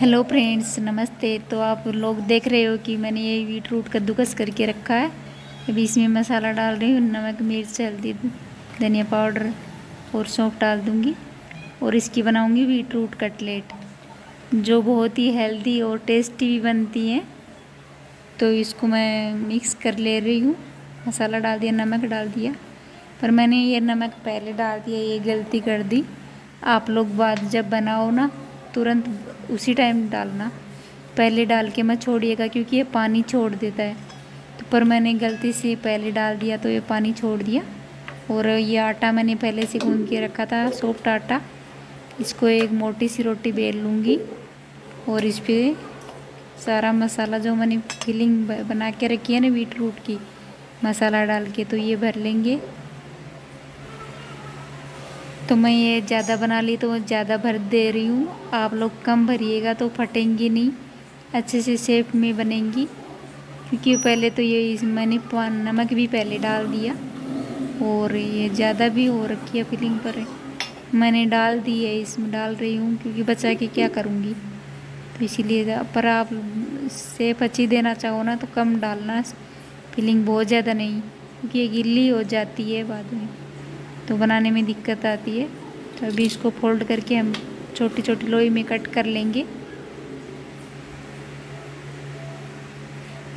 Hello friends, नमस्ते। तो आप लोग देख रहे हो कि मैंने ये बीटरूट कद्दूकस करके रखा है। अभी इसमें मसाला डाल रही हूँ, नमक, मिर्च, हल्दी, धनिया पाउडर और सौंफ डाल दूँगी। और इसकी बनाऊँगी बीटरूट कटलेट, जो बहुत ही हेल्दी और टेस्टी भी बनती हैं। तो इसको मैं मिक्स कर ले रही हूँ। मसाला डाल दिया, नमक डाल दिया, पर मैंने ये नमक पहले डाल दिया, ये गलती कर दी। आप लोग बाद जब बनाओ ना, तुरंत उसी टाइम डालना, पहले डाल के मत छोड़िएगा, क्योंकि ये पानी छोड़ देता है। तो पर मैंने गलती से पहले डाल दिया, तो ये पानी छोड़ दिया। और ये आटा मैंने पहले से गूंद के रखा था, सॉफ्ट आटा। इसको एक मोटी सी रोटी बेल लूँगी और इस पर सारा मसाला जो मैंने फिलिंग बना के रखी है ना बीटरूट की, मसाला डाल के, तो ये भर लेंगे। तो मैं ये ज़्यादा बना ली, तो ज़्यादा भर दे रही हूँ। आप लोग कम भरिएगा तो फटेंगी नहीं, अच्छे से शेप में बनेंगी। क्योंकि पहले तो ये मैंने नमक भी पहले डाल दिया और ये ज़्यादा भी हो रखी है फिलिंग, पर मैंने डाल दी है, इसमें डाल रही हूँ, क्योंकि बचा के क्या करूँगी, तो इसीलिए। पर आप शेप अच्छी देना चाहो ना, तो कम डालना फिलिंग, बहुत ज़्यादा नहीं, क्योंकि ये गिल्ली हो जाती है बाद में, तो बनाने में दिक्कत आती है। तो अभी इसको फोल्ड करके हम छोटी छोटी लोई में कट कर लेंगे।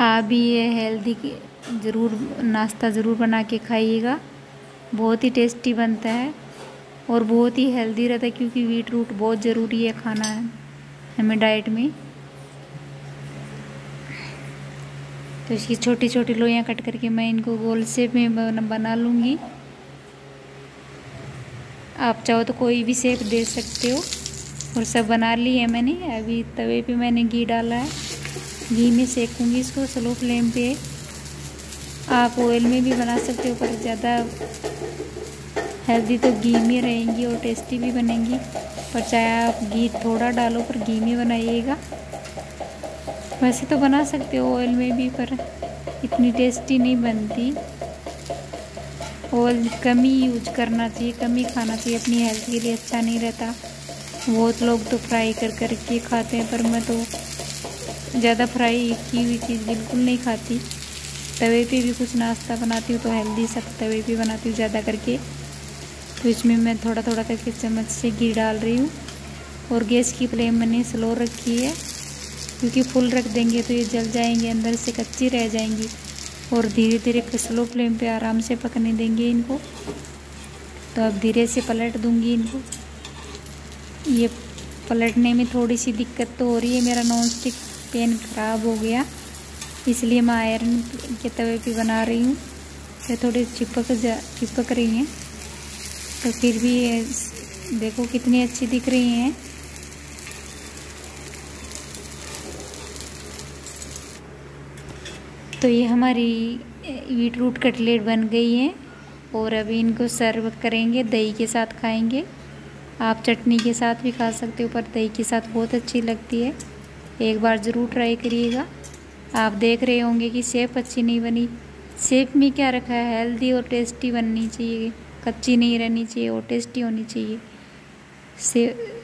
आप भी ये हेल्दी ज़रूर नाश्ता ज़रूर बना के खाइएगा, बहुत ही टेस्टी बनता है और बहुत ही हेल्दी रहता है, क्योंकि बीटरूट बहुत ज़रूरी है खाना है हमें डाइट में। तो इसकी छोटी छोटी लोइयाँ कट करके मैं इनको गोल शेप में बना लूँगी। आप चाहो तो कोई भी शेप दे सकते हो। और सब बना ली है मैंने। अभी तवे पे मैंने घी डाला है, घी में सेकूँगी इसको स्लो फ्लेम पे। आप ऑयल में भी बना सकते हो, पर ज़्यादा हेल्दी तो घी में रहेंगी और टेस्टी भी बनेंगी। पर चाहे आप घी थोड़ा डालो, पर घी में बनाइएगा। वैसे तो बना सकते हो ऑयल में भी, पर इतनी टेस्टी नहीं बनती। ऑयल कम ही यूज करना चाहिए, कम ही खाना चाहिए, अपनी हेल्थ के लिए अच्छा नहीं रहता। बहुत लोग तो फ्राई कर कर के खाते हैं, पर मैं तो ज़्यादा फ्राई की हुई चीज़ बिल्कुल नहीं खाती। तवे पे भी कुछ नाश्ता बनाती हूँ तो हेल्दी सब तवे पे बनाती हूँ ज़्यादा करके। तो इसमें मैं थोड़ा थोड़ा करके चम्मच से घी डाल रही हूँ। और गैस की फ्लेम मैंने स्लो रखी है, क्योंकि फुल रख देंगे तो ये जल जाएंगे, अंदर से कच्ची रह जाएंगी। और धीरे धीरे स्लो फ्लेम पे आराम से पकने देंगे इनको। तो अब धीरे से पलट दूंगी इनको। ये पलटने में थोड़ी सी दिक्कत तो हो रही है, मेरा नॉन स्टिक पैन ख़राब हो गया, इसलिए मैं आयरन के तवे पे बना रही हूँ। तो थोड़ी चिपक रही हैं, तो फिर भी देखो कितनी अच्छी दिख रही हैं। तो ये हमारी बीटरूट कटलेट बन गई है। और अभी इनको सर्व करेंगे, दही के साथ खाएंगे। आप चटनी के साथ भी खा सकते हो, पर दही के साथ बहुत अच्छी लगती है, एक बार ज़रूर ट्राई करिएगा। आप देख रहे होंगे कि शेप अच्छी नहीं बनी, शेप में क्या रखा है, हेल्दी और टेस्टी बननी चाहिए, कच्ची नहीं रहनी चाहिए और टेस्टी होनी चाहिए।